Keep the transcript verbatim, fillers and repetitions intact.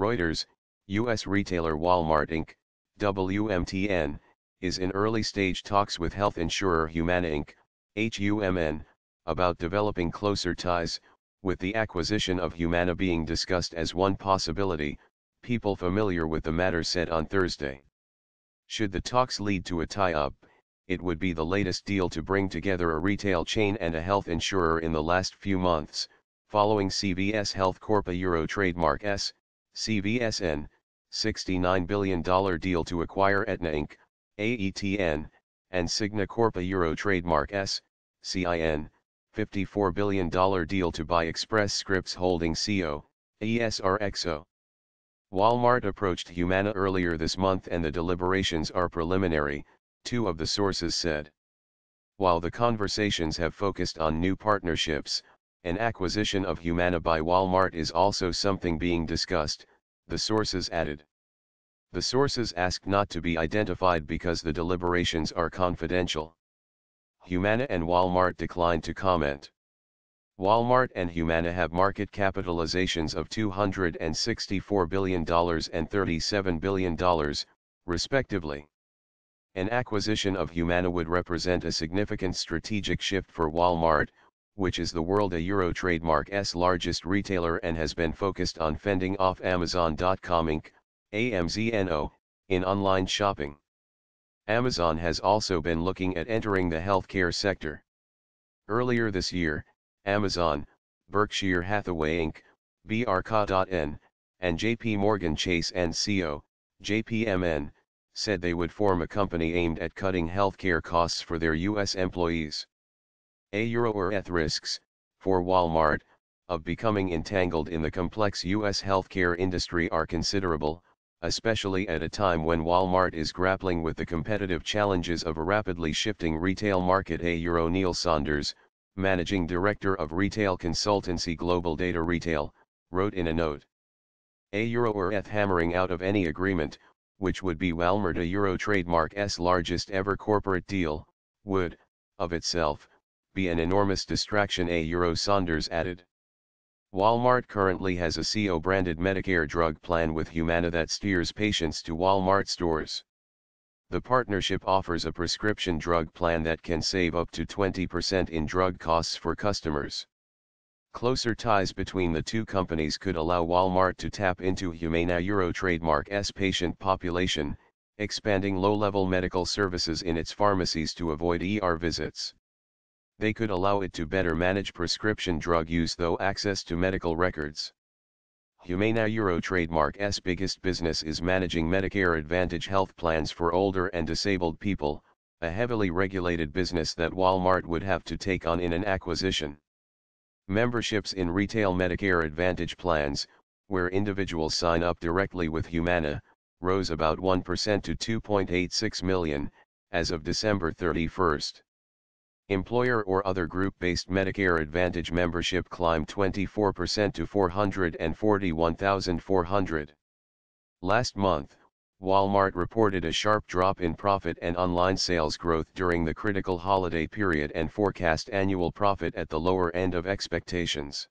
Reuters, U S retailer Walmart Incorporated, W M T N, is in early-stage talks with health insurer Humana Incorporated, H U M N, about developing closer ties, with the acquisition of Humana being discussed as one possibility, people familiar with the matter said on Thursday. Should the talks lead to a tie-up, it would be the latest deal to bring together a retail chain and a health insurer in the last few months, following C V S Health Corp a Euro trademark S, C V S N, sixty-nine billion dollars deal to acquire Aetna Incorporated, A E T N, and Cigna Corp a Euro trademark S, C I N, fifty-four billion dollars deal to buy Express Scripts holding C O, E S R X O. Walmart approached Humana earlier this month and the deliberations are preliminary, two of the sources said. While the conversations have focused on new partnerships, an acquisition of Humana by Walmart is also something being discussed, the sources added. The sources asked not to be identified because the deliberations are confidential. Humana and Walmart declined to comment. Walmart and Humana have market capitalizations of two hundred sixty-four billion dollars and thirty-seven billion dollars, respectively. An acquisition of Humana would represent a significant strategic shift for Walmart, which is the world a Euro trademark S largest retailer and has been focused on fending off Amazon dot com Incorporated, A M Z N O, in online shopping. Amazon has also been looking at entering the healthcare sector. Earlier this year, Amazon, Berkshire Hathaway Incorporated, B R K dot N, and J P Morgan Chase and Co., J P M N, said they would form a company aimed at cutting healthcare costs for their U S employees. A Euro-Earth risks, for Walmart, of becoming entangled in the complex U S healthcare industry are considerable, especially at a time when Walmart is grappling with the competitive challenges of a rapidly shifting retail market. A Euro Neil Saunders, managing director of retail consultancy Global Data Retail, wrote in a note. A Euro-Earth hammering out of any agreement, which would be Walmart a Euro trademark S largest ever corporate deal, would, of itself, be an enormous distraction. A Euro Saunders added. Walmart currently has a C O-branded Medicare drug plan with Humana that steers patients to Walmart stores. The partnership offers a prescription drug plan that can save up to twenty percent in drug costs for customers. Closer ties between the two companies could allow Walmart to tap into Humana Euro trademark S patient population, expanding low-level medical services in its pharmacies to avoid E R visits. They could allow it to better manage prescription drug use though access to medical records. Humana Euro trademark S biggest business is managing Medicare Advantage health plans for older and disabled people, a heavily regulated business that Walmart would have to take on in an acquisition. Memberships in retail Medicare Advantage plans, where individuals sign up directly with Humana, rose about one percent to two point eight six million, as of December thirty-first. Employer or other group-based Medicare Advantage membership climbed twenty-four percent to four hundred forty-one thousand four hundred. Last month, Walmart reported a sharp drop in profit and online sales growth during the critical holiday period and forecast annual profit at the lower end of expectations.